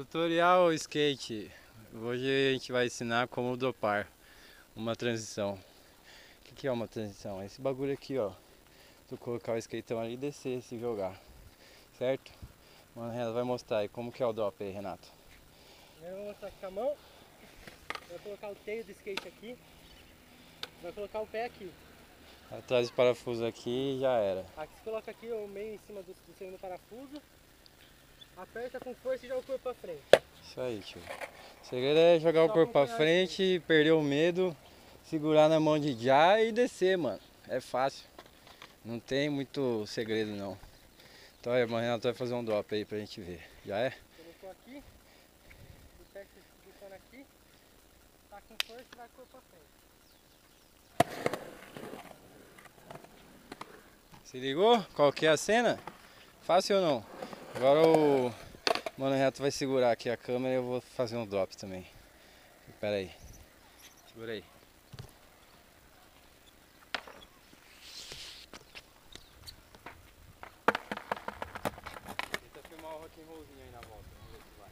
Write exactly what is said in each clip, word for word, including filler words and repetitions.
Tutorial skate. Hoje a gente vai ensinar como dropar uma transição. O que, que é uma transição? É esse bagulho aqui, ó. Tu colocar o skateão ali e descer e se jogar. Certo? Mano, Renato vai mostrar aí como que é o drop aí, Renato. Eu vou mostrar aqui com a mão. Vai colocar o teio do skate aqui. Vai colocar o pé aqui. Atrás do parafuso aqui e já era. Aqui você coloca aqui o meio em cima do, do segundo parafuso. Aperta com força e joga o corpo pra frente. Isso aí, tio. O segredo é jogar só o corpo pra frente, perder o medo, segurar na mão de já e descer, mano. É fácil. Não tem muito segredo, não. Então, aí, irmão Renato vai fazer um drop aí pra gente ver. Já é? Colocou aqui. O pé que você posiciona aqui. Tá com força e vai o corpo pra frente. Se ligou? Qual que é a cena? Fácil ou não? Agora o Mano Renato vai segurar aqui a câmera e eu vou fazer um drop também. Pera aí. Segura aí. Tenta filmar o rock and rollzinho aí na volta. Vamos ver se vai.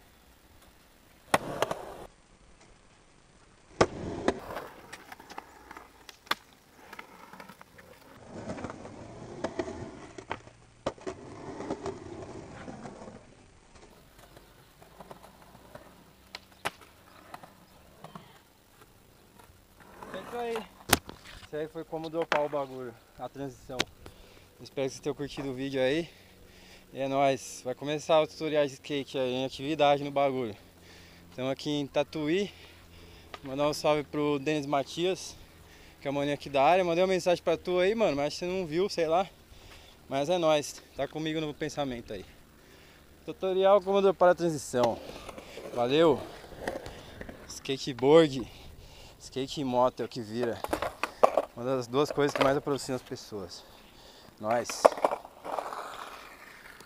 Aí. Isso aí foi como dropar o bagulho, a transição. Espero que vocês tenham curtido o vídeo aí. E é nóis, vai começar o tutorial de skate aí, em atividade no bagulho. Estamos aqui em Tatuí. Mandar um salve pro Denis Matias, que é o maninho aqui da área. Mandei uma mensagem pra tu aí, mano, mas você não viu, sei lá. Mas é nóis, tá comigo no pensamento aí. Tutorial como dropar a transição. Valeu! Skateboard. Skate e moto é o que vira. Uma das duas coisas que mais aproxima as pessoas. Nós.